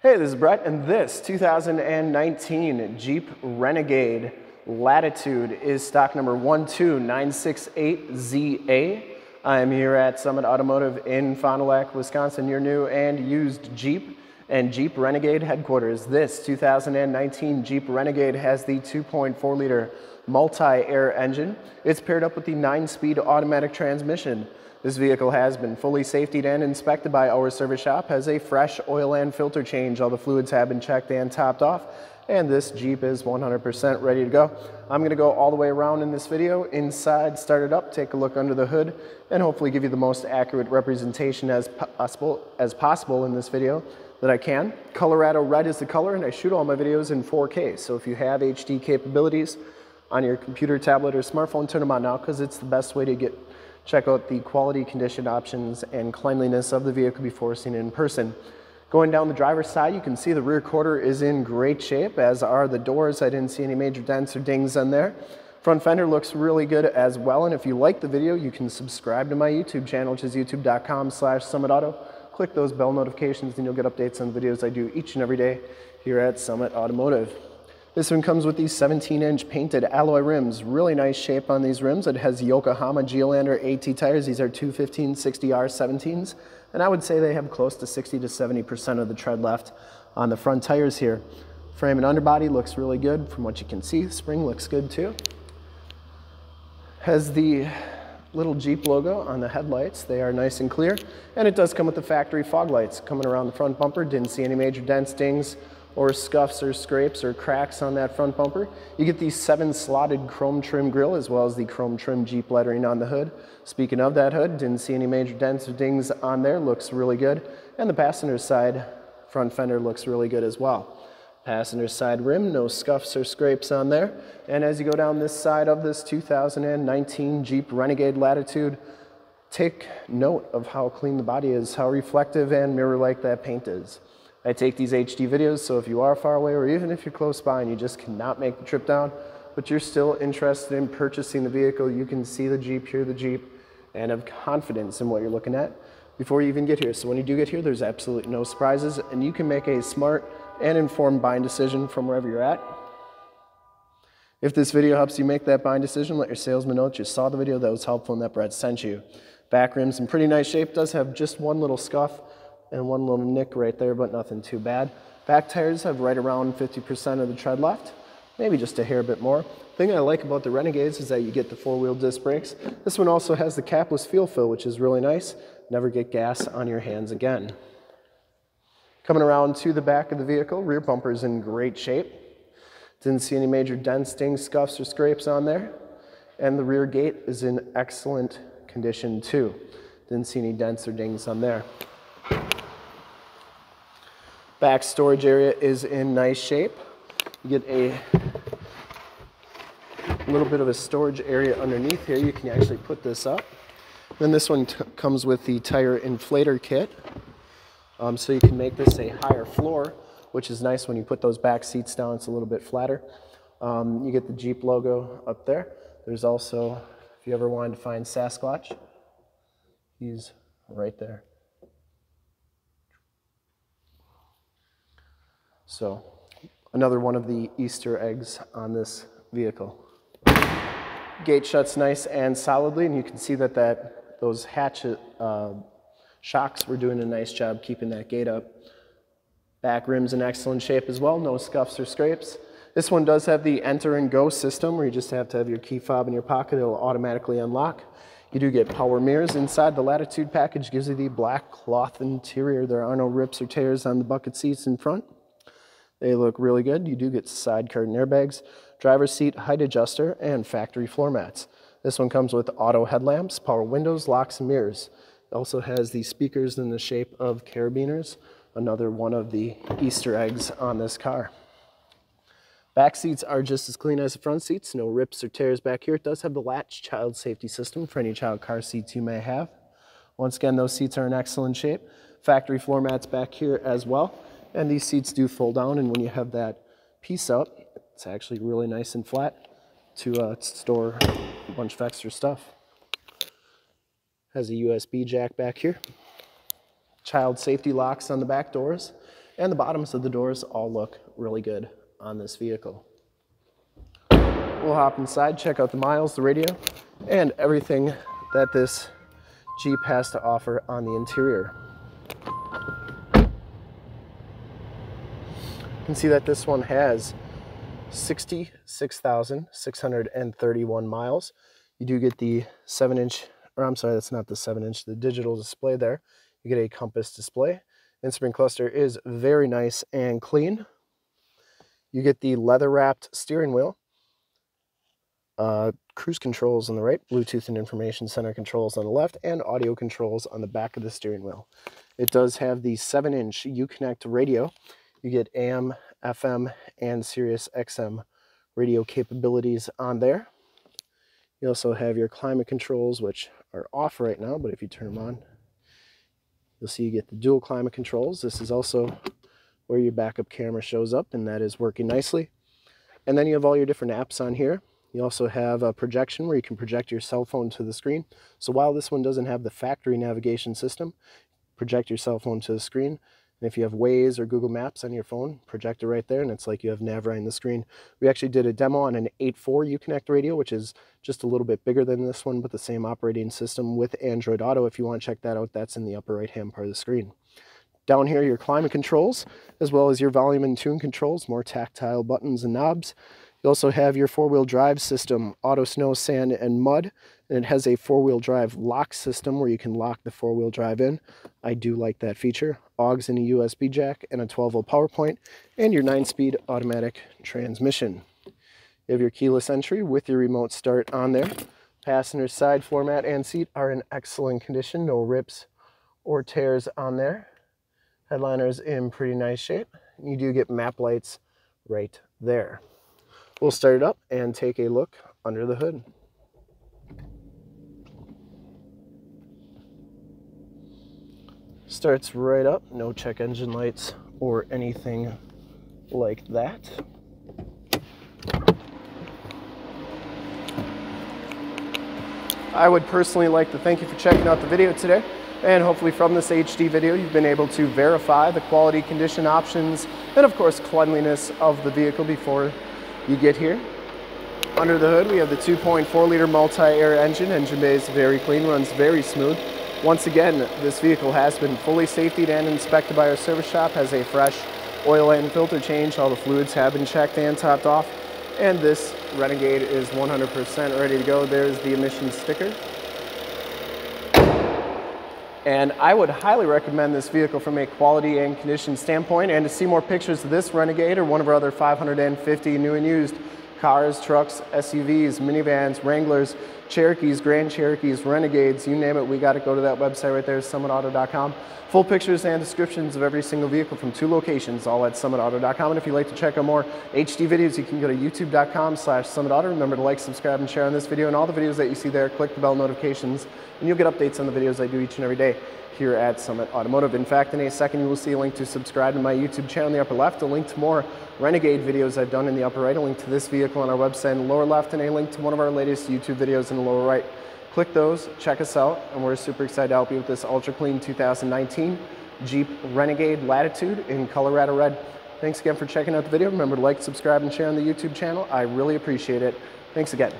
Hey, this is Brett, and this 2019 Jeep Renegade Latitude is stock number 12968ZA. I'm here at Summit Automotive in Fond du Lac, Wisconsin, your new and used Jeep and Jeep Renegade headquarters. This 2019 Jeep Renegade has the 2.4-liter multi-air engine. It's paired up with the 9-speed automatic transmission. This vehicle has been fully safetied and inspected by our service shop, has a fresh oil and filter change. All the fluids have been checked and topped off, and this Jeep is 100% ready to go. I'm going to go all the way around in this video, inside, start it up, take a look under the hood, and hopefully give you the most accurate representation as possible in this video that I can. Colorado Red is the color, and I shoot all my videos in 4K, so if you have HD capabilities on your computer, tablet, or smartphone, turn them on now, because it's the best way to check out the quality, condition options, and cleanliness of the vehicle before seen in person. Going down the driver's side, you can see the rear quarter is in great shape, as are the doors. I didn't see any major dents or dings on there. Front fender looks really good as well, and if you like the video, you can subscribe to my YouTube channel, which is youtube.com/SummitAuto. Click those bell notifications and you'll get updates on the videos I do each and every day here at Summit Automotive. This one comes with these 17-inch painted alloy rims. Really nice shape on these rims. It has Yokohama Geolandar AT tires. These are 215 60R17s, and I would say they have close to 60 to 70% of the tread left on the front tires here. Frame and underbody looks really good from what you can see. Spring looks good too. Has the little Jeep logo on the headlights. They are nice and clear, and it does come with the factory fog lights. Coming around the front bumper, didn't see any major dents, dings, or scuffs or scrapes or cracks on that front bumper. You get the 7 slotted chrome trim grille as well as the chrome trim Jeep lettering on the hood. Speaking of that hood, didn't see any major dents or dings on there. Looks really good. And the passenger side front fender looks really good as well. Passenger side rim, no scuffs or scrapes on there. And as you go down this side of this 2019 Jeep Renegade Latitude, take note of how clean the body is, how reflective and mirror-like that paint is. I take these HD videos, so if you are far away or even if you're close by and you just cannot make the trip down, but you're still interested in purchasing the vehicle, you can see the Jeep, hear the Jeep, and have confidence in what you're looking at before you even get here. So when you do get here, there's absolutely no surprises, and you can make a smart and informed buying decision from wherever you're at. If this video helps you make that buying decision, let your salesman know that you saw the video, that was helpful, and that Brett sent you. Back rim's in pretty nice shape, does have just one little scuff and one little nick right there, but nothing too bad. Back tires have right around 50% of the tread left, maybe just a hair bit more. The thing I like about the Renegades is that you get the 4-wheel disc brakes. This one also has the capless fuel fill, which is really nice. Never get gas on your hands again. Coming around to the back of the vehicle, rear bumper is in great shape. Didn't see any major dents, dings, scuffs, or scrapes on there. And the rear gate is in excellent condition too. Didn't see any dents or dings on there. Back storage area is in nice shape. You get a little bit of a storage area underneath here. You can actually put this up. Then this one comes with the tire inflator kit. So you can make this a higher floor, which is nice when you put those back seats down. It's a little bit flatter. You get the Jeep logo up there. There's also, if you ever wanted to find Sasquatch, he's right there. So, another one of the Easter eggs on this vehicle. Gate shuts nice and solidly, and you can see that those hatchet shocks were doing a nice job keeping that gate up. Back rim's in excellent shape as well, no scuffs or scrapes. This one does have the Enter-N-Go system, where you just have to have your key fob in your pocket, it'll automatically unlock. You do get power mirrors inside. The Latitude package gives you the black cloth interior. There are no rips or tears on the bucket seats in front. They look really good. You do get side curtain airbags, driver's seat height adjuster, and factory floor mats. This one comes with auto headlamps, power windows, locks, and mirrors. It also has the speakers in the shape of carabiners, another one of the Easter eggs on this car. Back seats are just as clean as the front seats, no rips or tears back here. It does have the Latch child safety system for any child car seats you may have. Once again, those seats are in excellent shape. Factory floor mats back here as well. And these seats do fold down, and when you have that piece up, it's actually really nice and flat to store a bunch of extra stuff. Has a USB jack back here. Child safety locks on the back doors. And the bottoms of the doors all look really good on this vehicle. We'll hop inside, check out the miles, the radio, and everything that this Jeep has to offer on the interior. You can see that this one has 66,631 miles. You do get the 7-inch, or I'm sorry, that's not the 7-inch, the digital display there. You get a compass display. Instrument cluster is very nice and clean. You get the leather-wrapped steering wheel, cruise controls on the right, Bluetooth and information center controls on the left, and audio controls on the back of the steering wheel. It does have the 7-inch UConnect radio. You get AM, FM, and Sirius XM radio capabilities on there. You also have your climate controls, which are off right now, but if you turn them on, you'll see you get the dual climate controls. This is also where your backup camera shows up, and that is working nicely. And then you have all your different apps on here. You also have a projection where you can project your cell phone to the screen. So while this one doesn't have the factory navigation system, project your cell phone to the screen. And if you have Waze or Google Maps on your phone, project it right there, and it's like you have nav right on the screen. We actually did a demo on an 8.4 UConnect radio, which is just a little bit bigger than this one, but the same operating system with Android Auto. If you want to check that out, that's in the upper right-hand part of the screen. Down here, your climate controls, as well as your volume and tune controls, more tactile buttons and knobs. You also have your four-wheel drive system, auto snow, sand, and mud, and it has a four-wheel drive lock system where you can lock the four-wheel drive in. I do like that feature. Aux and a USB jack and a 12-volt power point, and your 9-speed automatic transmission. You have your keyless entry with your remote start on there. Passenger side floor mat and seat are in excellent condition, no rips or tears on there. Headliner is in pretty nice shape. You do get map lights right there. We'll start it up and take a look under the hood. Starts right up, no check engine lights or anything like that. I would personally like to thank you for checking out the video today, and hopefully from this HD video you've been able to verify the quality, condition, options, and of course cleanliness of the vehicle before you get here. Under the hood, we have the 2.4 liter multi-air engine. Engine bay is very clean, runs very smooth. Once again, this vehicle has been fully safetied and inspected by our service shop, has a fresh oil and filter change. All the fluids have been checked and topped off, and this Renegade is 100% ready to go. There's the emissions sticker. And I would highly recommend this vehicle from a quality and condition standpoint. And to see more pictures of this Renegade or one of our other 550 new and used cars, trucks, SUVs, minivans, Wranglers, Cherokees, Grand Cherokees, Renegades, you name it, we got to go to that website right there, summitauto.com. Full pictures and descriptions of every single vehicle from 2 locations, all at summitauto.com. And if you'd like to check out more HD videos, you can go to youtube.com/summitauto. Remember to like, subscribe, and share on this video. And all the videos that you see there, click the bell notifications, and you'll get updates on the videos I do each and every day here at Summit Automotive. In fact, in a second, you will see a link to subscribe to my YouTube channel in the upper left, a link to more Renegade videos I've done in the upper right, a link to this vehicle on our website in the lower left, and a link to one of our latest YouTube videos in the lower right. Click those, check us out, and we're super excited to help you with this ultra clean 2019 Jeep Renegade Latitude in Colorado Red. Thanks again for checking out the video. Remember to like, subscribe, and share on the YouTube channel. I really appreciate it. Thanks again.